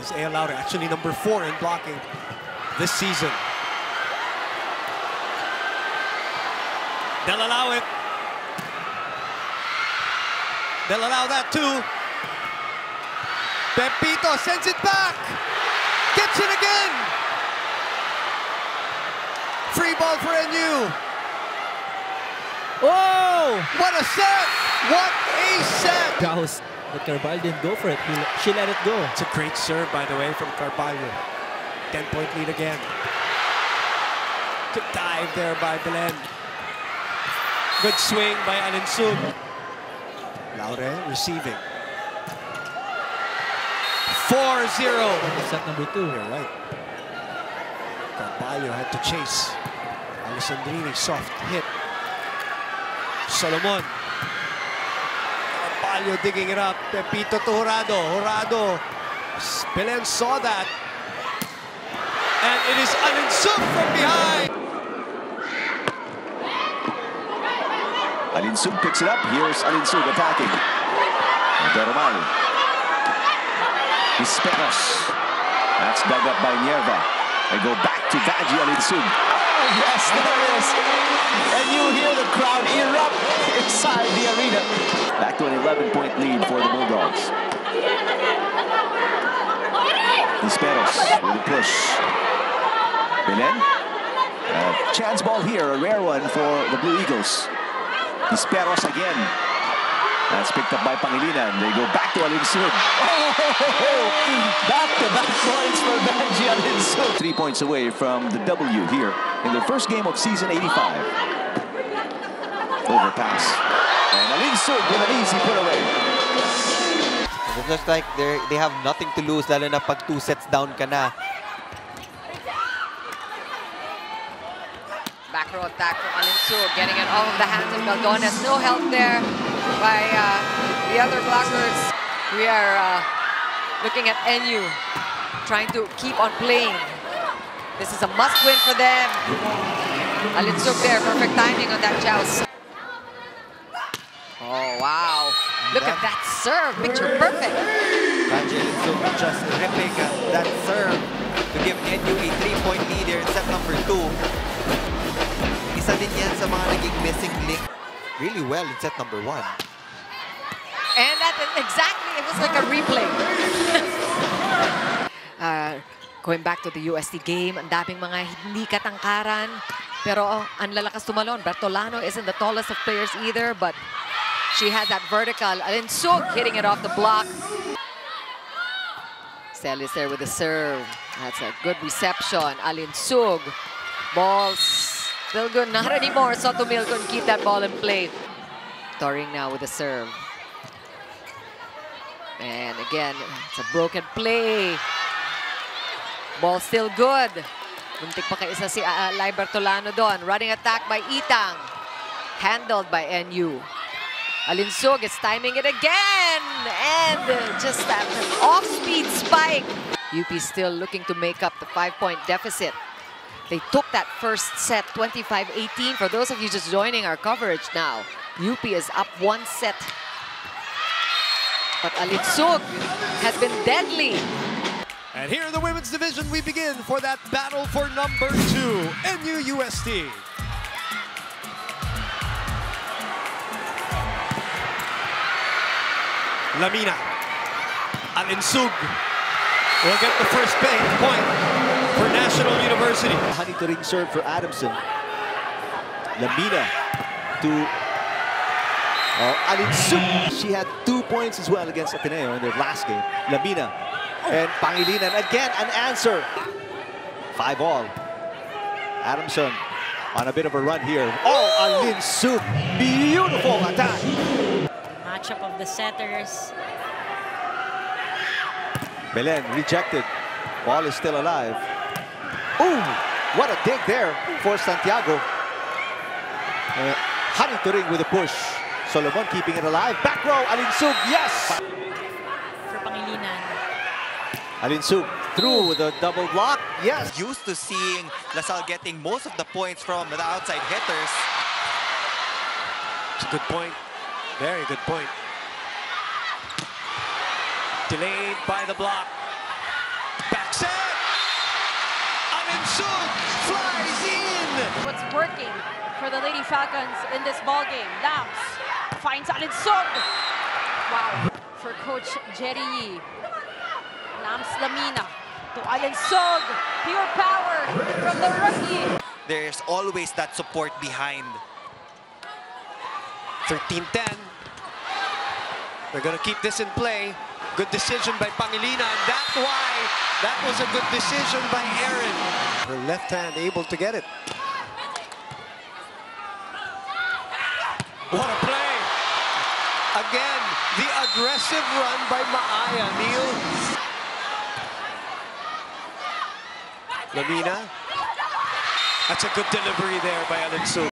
is A. Laure, actually number 4 in blocking this season. They'll allow it. They'll allow that too. Pepito sends it back. Gets it again. Free ball for NU. Oh! What a set! What a set! That was, but Carballo didn't go for it. She let it go. It's a great serve, by the way, from Carballo. 10-point lead again. Good dive there by Belen. Good swing by Alinsug. Laure receiving. 4-0. Set number 2 here, right? Carballo had to chase. Alessandrini, soft hit. Solomon. Palio digging it up. Pepito to Jurado. Jurado. Belen saw that. And it is Alinsug from behind. Alinsug picks it up. Here's Alinsug attacking. Adarumal. Disperos. That's dug up by Nierva. They go back to Vange Alinsug. Oh, yes, there it is. And you hear the crowd erupt inside the arena. Back to an 11-point lead for the Bulldogs. Esperos with a push. Belen. Chance ball here, a rare one for the Blue Eagles. Esperos again. That's picked up by Pangilina, and they go back to Alinsug. Back-to-back points for Benji Alinsug. 3 points away from the W here in their first game of season 85. Overpass. And Alinsug with an easy put away. It looks like they have nothing to lose, lalo na pag 2 sets down ka na. Back row attack from Alinsug, getting it all of the hands of Baldon. No help there by the other blockers. We are looking at NU, trying to keep on playing. This is a must-win for them. Alinsug there, perfect timing on that joust. Oh, wow. Look at that serve, picture perfect. Alinsug just ripping that serve to give NU a 3-point lead here in set number 2. Isa din yan sa mga naging missing link. Really well in set number 1. And that exactly, it was like a replay. Going back to the USD game, ang daming mga hindi katangkaran. Pero ang lalakas tumalon. Bertolano isn't the tallest of players either, but she has that vertical. Alinsug hitting it off the block. Celis there with the serve. That's a good reception. Alinsug. Balls. Still good, not anymore. Sotomil couldn't keep that ball in play. Toring now with the serve. And again, it's a broken play. Ball still good. Muntik pa kay isa si Lai Bertolano doon. Running attack by Itang. Handled by NU. Alinsug is timing it again. And just that off-speed spike. Yupi still looking to make up the 5-point deficit. They took that first set, 25-18. For those of you just joining our coverage now, Yupi is up 1 set. But Alinsug has been deadly. And here in the women's division, we begin for that battle for number 2, NUUSD. Lamina. Alinsug will get the first point for National University. Honey Toring serve for Adamson. Lamina to Alinsug. She had 2 points as well against Ateneo in their last game. Lamina. And Pangilinan, again, an answer. 5-all. Adamson on a bit of a run here. Oh, Alinsug, beautiful attack. Matchup of the setters. Belen rejected. Ball is still alive. Ooh, what a dig there for Santiago. Honey Toring with a push. Solomon keeping it alive. Back row, Alinsug, yes! For Pangilinan. Alinsug through the double block, yes. Used to seeing LaSalle getting most of the points from the outside hitters. It's a good point. Very good point. Delayed by the block. for the Lady Falcons in this ballgame. Lams finds Alinsug. Wow, for Coach Jerry. Lams Lamina to Alinsug. Pure power from the rookie. There's always that support behind. 13-10. They're going to keep this in play. Good decision by Pangilina, and that's why that was a good decision by Aaron. Her left hand able to get it. What a play! Again, the aggressive run by Maaya, Neil. Lamina. That's a good delivery there by Alinsug.